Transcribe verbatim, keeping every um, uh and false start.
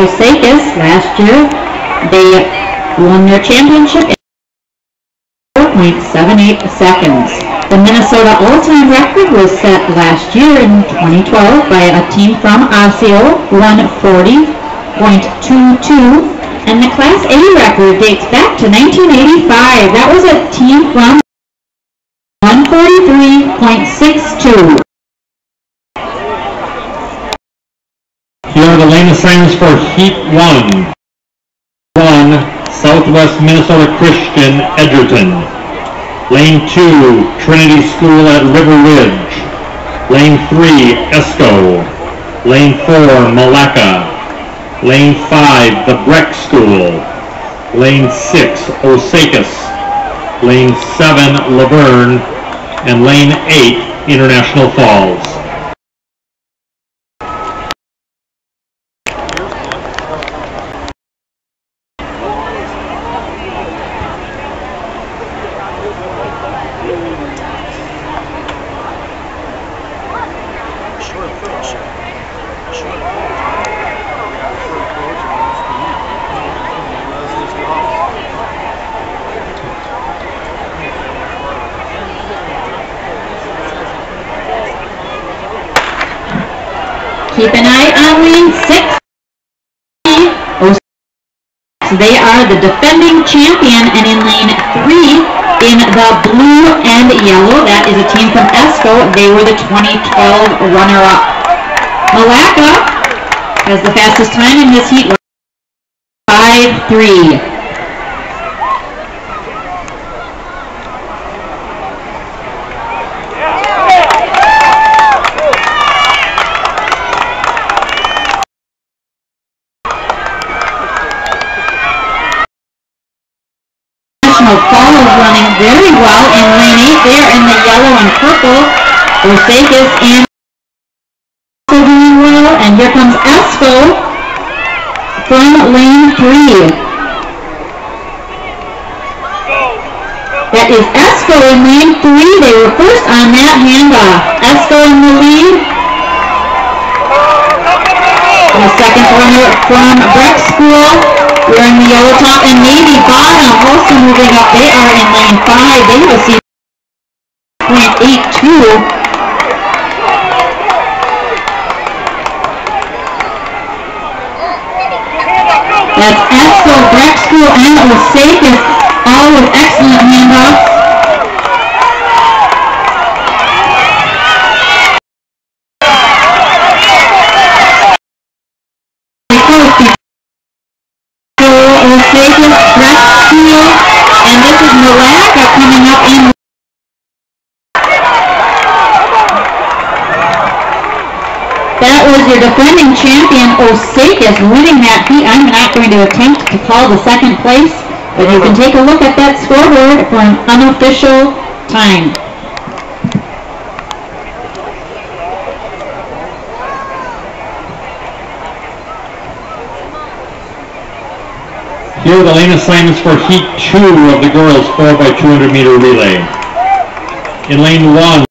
Osakis last year. They won their championship in four point seven eight seconds. The Minnesota all-time record was set last year in twenty twelve by a team from Osseo, one forty point two two. And the Class A record dates back to nineteen eighty-five. That was a team from one forty-three point six two. Here are the lane assignments for Heat one. one, Southwest Minnesota Christian, Edgerton. Lane two, Trinity School at River Ridge. Lane three, Esko. Lane four, Milaca. Lane five, the Breck School. Lane six, Osakis. Lane seven, Luverne. And Lane eight, International Falls. Keep an eye on lane six. They are the defending champion, and in lane three, in the blue and yellow, that is a team from Esko. They were the twenty twelve runner-up. Milaca has the fastest time in this heat, five three. Fall is running very well in lane eight there in the yellow and purple. Osakis and also doing well. And here comes Esko from lane three. That is Esko in lane three. They were first on that handoff. Esko in the lead. And the second runner from Breck School, wearing the yellow top and navy bottom, also moving up. They are in lane five. They will see point eight two. That's Esko, Breck School, and Osakis, all with excellent handoffs. That was your defending champion, Osakis, winning that heat. I'm not going to attempt to call the second place, but you can take a look at that scoreboard for an unofficial time. Here are the lane assignments for heat two of the girls four by two hundred meter relay. In lane one,